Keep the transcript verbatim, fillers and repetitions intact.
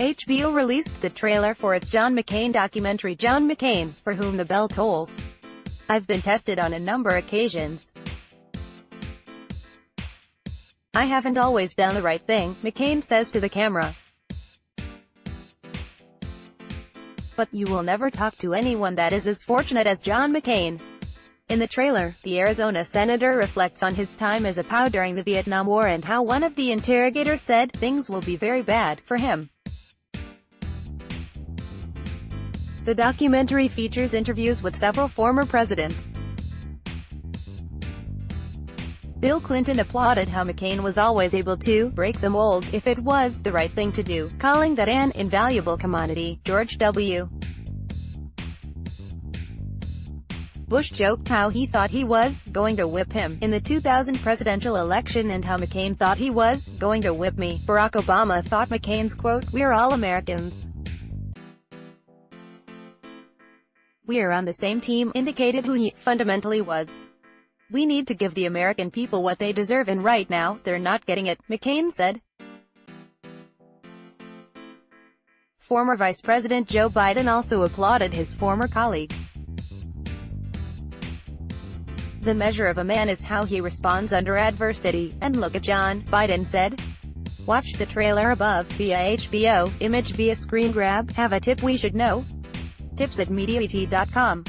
H B O released the trailer for its John McCain documentary John McCain, For Whom the Bell Tolls. I've been tested on a number occasions. I haven't always done the right thing, McCain says to the camera. But you will never talk to anyone that is as fortunate as John McCain. In the trailer, the Arizona senator reflects on his time as a POW during the Vietnam War and how one of the interrogators said, "Things will be very bad for him." The documentary features interviews with several former presidents. Bill Clinton applauded how McCain was always able to break the mold if it was the right thing to do, calling that an invaluable commodity. George W. Bush joked how he thought he was going to whip him in the two thousand presidential election and how McCain thought he was going to whip me. Barack Obama thought McCain's quote, "We're all Americans. We're on the same team," indicated who he fundamentally was. "We need to give the American people what they deserve, and right now, they're not getting it," McCain said. Former Vice President Joe Biden also applauded his former colleague. "The measure of a man is how he responds under adversity, and look at John," Biden said. Watch the trailer above, via H B O, image via screen grab. Have a tip we should know? tips at media dot com